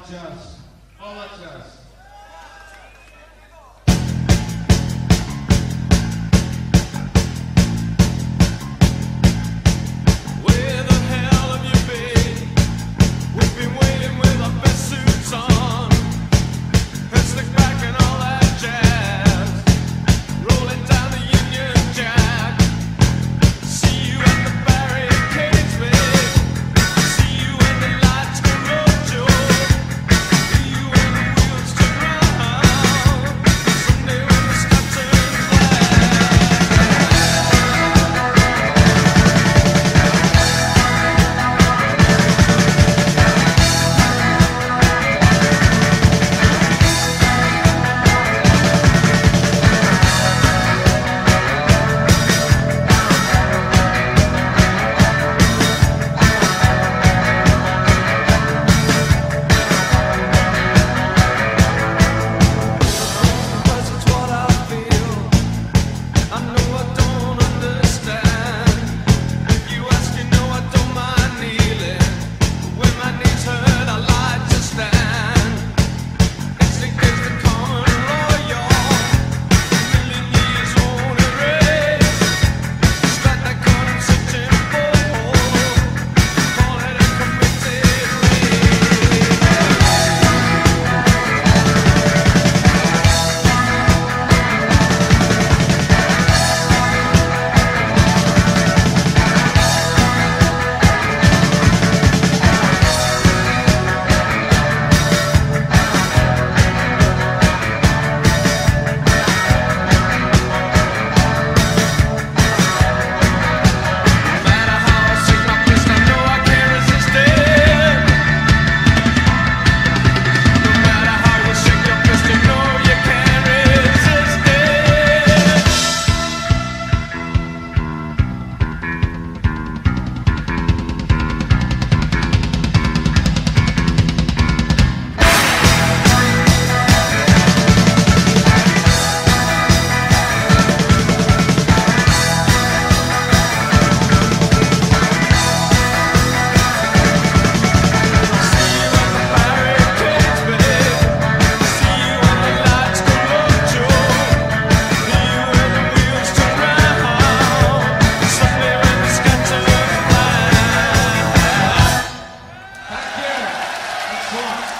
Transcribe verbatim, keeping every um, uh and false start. at us, all at us. Come on.